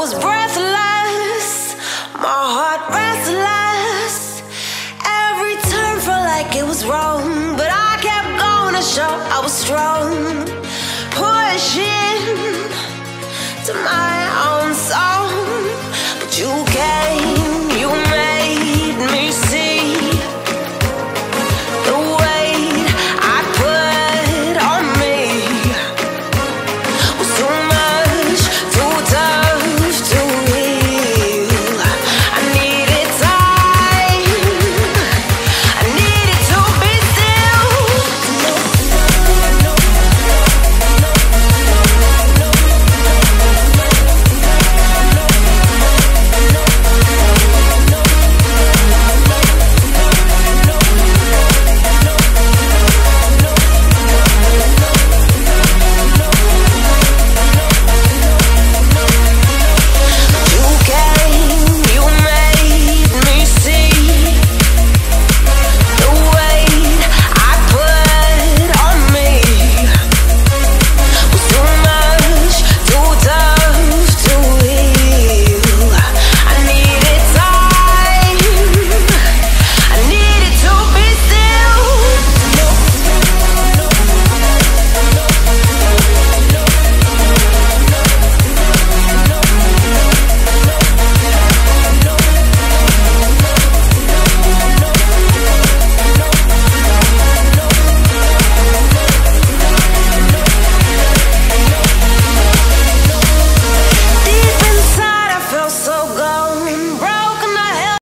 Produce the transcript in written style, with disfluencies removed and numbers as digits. was breathless, my heart restless. Every turn felt like it was wrong, but I kept going to show I was strong, pushing to my